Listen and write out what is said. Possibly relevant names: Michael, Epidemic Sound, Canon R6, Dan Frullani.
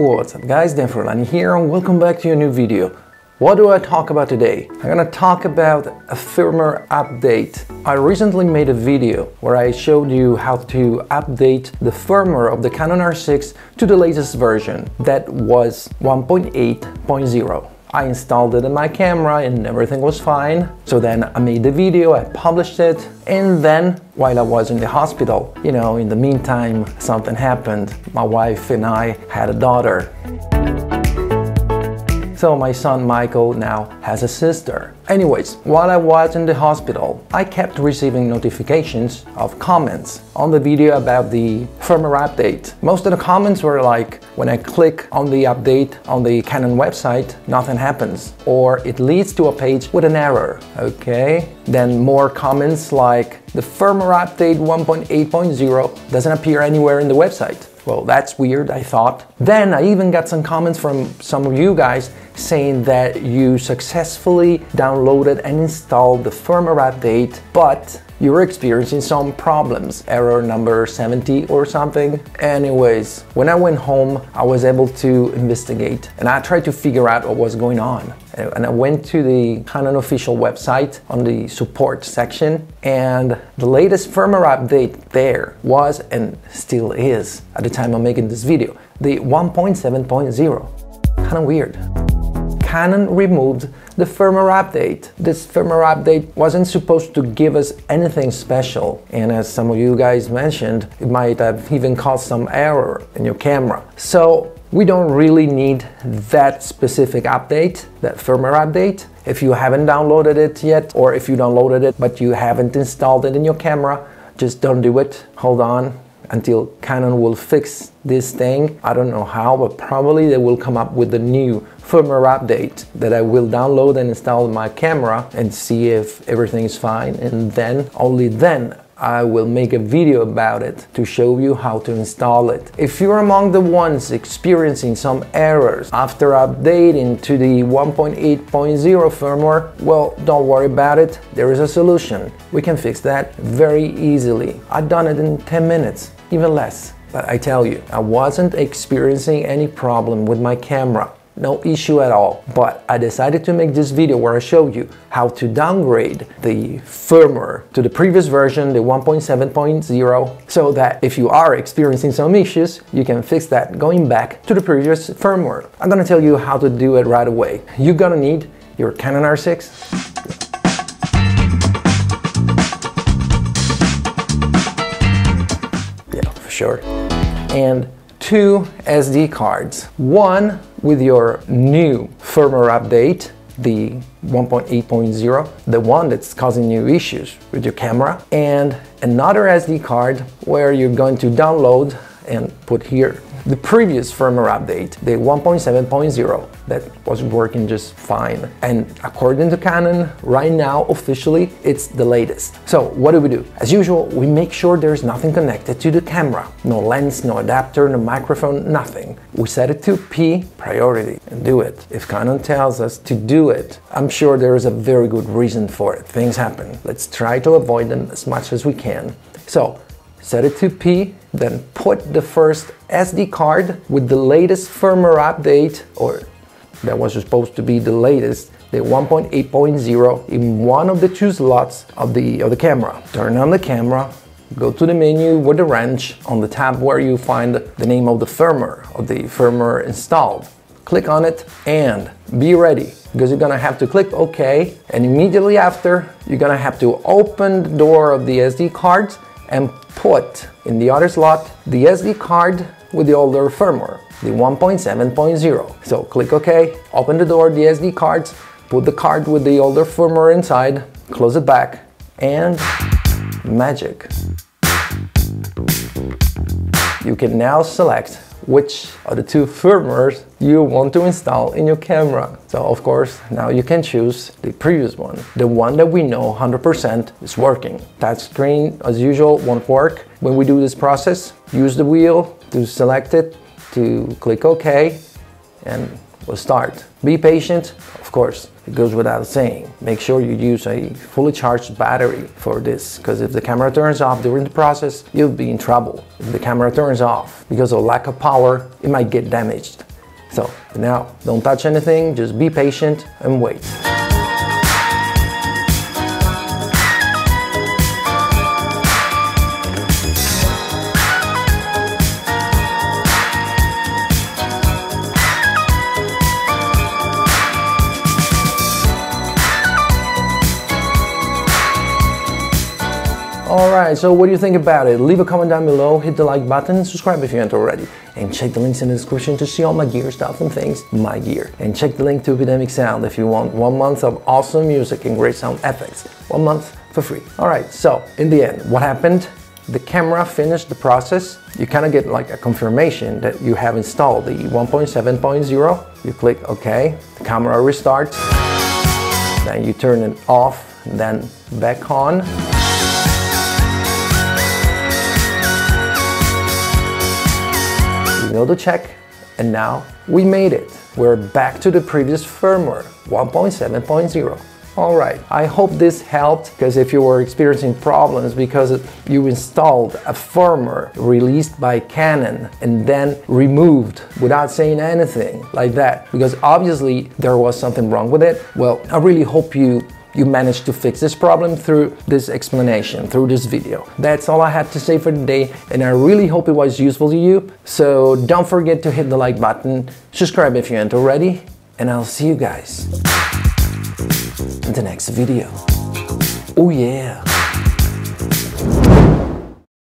What's up guys, Dan Frullani here and welcome back to a new video. What do I talk about today? I'm gonna talk about a firmware update. I recently made a video where I showed you how to update the firmware of the Canon R6 to the latest version, that was 1.8.0. I installed it in my camera and everything was fine. So then I made the video, I published it, and then while I was in the hospital, you know, in the meantime, something happened. My wife and I had a daughter. So my son Michael now has a sister. Anyways, while I was in the hospital, I kept receiving notifications of comments on the video about the firmware update. Most of the comments were like, when I click on the update on the Canon website, nothing happens, or it leads to a page with an error, okay? Then more comments like, the firmware update 1.8.0 doesn't appear anywhere in the website. Well, that's weird, I thought. Then I even got some comments from some of you guys saying that you successfully downloaded and installed the firmware update, but you're experiencing some problems, error number 70 or something. Anyways, when I went home, I was able to investigate and I tried to figure out what was going on. And I went to the Canon official website on the support section, and the latest firmware update there was, and still is at the time I'm making this video, the 1.7.0. Kind of weird. Canon removed the firmware update. This firmware update wasn't supposed to give us anything special, and as some of you guys mentioned, it might have even caused some error in your camera. So we don't really need that specific update, that firmware update. If you haven't downloaded it yet, or if you downloaded it but you haven't installed it in your camera, just don't do it. Hold on until Canon will fix this thing. I don't know how, but probably they will come up with the new firmware update that I will download and install in my camera and see if everything is fine, and then, only then, I will make a video about it to show you how to install it. If you're among the ones experiencing some errors after updating to the 1.8.0 firmware, well, don't worry about it. There is a solution. We can fix that very easily. I've done it in 10 minutes, even less. But I tell you, I wasn't experiencing any problem with my camera. No issue at all, but I decided to make this video where I show you how to downgrade the firmware to the previous version, the 1.7.0, so that if you are experiencing some issues, you can fix that going back to the previous firmware. I'm gonna tell you how to do it right away. You're gonna need your Canon R6, yeah, for sure, and two SD cards, one with your new firmware update, the 1.8.0, the one that's causing you issues with your camera, and another SD card where you're going to download and put here the previous firmware update, the 1.7.0, that was working just fine. And according to Canon, right now, officially, it's the latest. So what do we do? As usual, we make sure there's nothing connected to the camera. No lens, no adapter, no microphone, nothing. We set it to P priority and do it. If Canon tells us to do it, I'm sure there is a very good reason for it. Things happen. Let's try to avoid them as much as we can. So set it to P, then put the first SD card with the latest firmware update, or that was supposed to be the latest, the 1.8.0, in one of the two slots of the camera. Turn on the camera, go to the menu with the wrench on the tab where you find the name of the firmware, installed. Click on it and be ready, because you're gonna have to click OK, and immediately after, you're gonna have to open the door of the SD card and put in the other slot the SD card with the older firmware, the 1.7.0. So click OK, open the door, the SD cards, put the card with the older firmware inside, close it back, and magic. You can now select which of the two firmwares you want to install in your camera. So of course, now you can choose the previous one, the one that we know 100% is working. Touchscreen, as usual, won't work. When we do this process, use the wheel to select it, to click OK, and we'll start. Be patient, of course, it goes without saying. Make sure you use a fully charged battery for this, because if the camera turns off during the process, you'll be in trouble. If the camera turns off because of lack of power, it might get damaged. So now don't touch anything, just be patient and wait. Alright, so what do you think about it? Leave a comment down below, hit the like button, and subscribe if you haven't already. And check the links in the description to see all my gear stuff and things, my gear. And check the link to Epidemic Sound if you want 1 month of awesome music and great sound effects. 1 month for free. Alright, so in the end, what happened? The camera finished the process. You kind of get like a confirmation that you have installed the 1.7.0. You click OK, the camera restarts. Then you turn it off, then back on. Know the check, and now we made it. We're back to the previous firmware, 1.7.0. All right, I hope this helped, because if you were experiencing problems because you installed a firmware released by Canon and then removed without saying anything like that, because obviously there was something wrong with it, well, I really hope you managed to fix this problem through this explanation, through this video. That's all I had to say for today, and I really hope it was useful to you. So don't forget to hit the like button, subscribe if you aren't already, and I'll see you guys in the next video. Oh yeah!